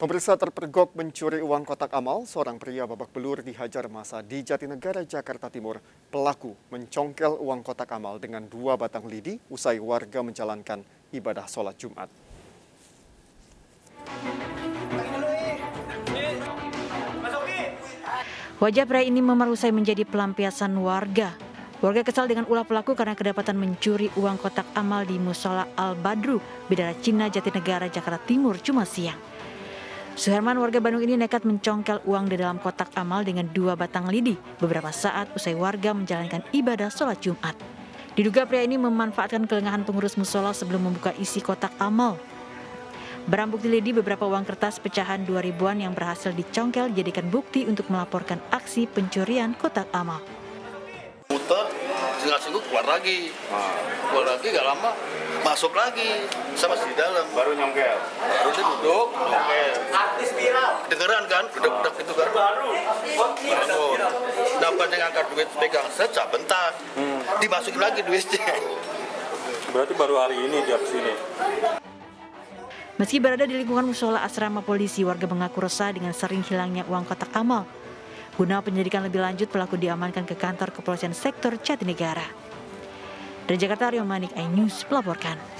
Pemirsa, terpergok mencuri uang kotak amal, seorang pria babak belur dihajar massa di Jatinegara, Jakarta Timur. Pelaku mencongkel uang kotak amal dengan 2 batang lidi usai warga menjalankan ibadah sholat Jumat. Wajah pria ini memar usai menjadi pelampiasan warga. Warga kesal dengan ulah pelaku karena kedapatan mencuri uang kotak amal di Musola Al-Badru, Bidara Cina, Jatinegara, Jakarta Timur, cuma siang. Suharman, warga Bandung ini nekat mencongkel uang di dalam kotak amal dengan 2 batang lidi beberapa saat usai warga menjalankan ibadah sholat Jumat. Diduga pria ini memanfaatkan kelengahan pengurus musola sebelum membuka isi kotak amal. Barang bukti lidi beberapa uang kertas pecahan 2000-an yang berhasil dicongkel dijadikan bukti untuk melaporkan aksi pencurian kotak amal. Singgung keluar lagi, nggak lama masuk lagi, saya masih di dalam. Baru nyongkel, baru dia duduk, nyongkel. Artis viral. Dengeran kan, gedeg-gedeg itu kan. Baru. Dapat yang angkat duit pegang secah bentar, dimasukin lagi duitnya. Berarti baru hari ini dia kesini. Meski berada di lingkungan musola asrama polisi, warga mengaku resah dengan sering hilangnya uang kotak amal. Guna penyelidikan lebih lanjut, pelaku diamankan ke kantor kepolisian sektor Jatinegara. Dari Jakarta, Rio Manik, iNews melaporkan.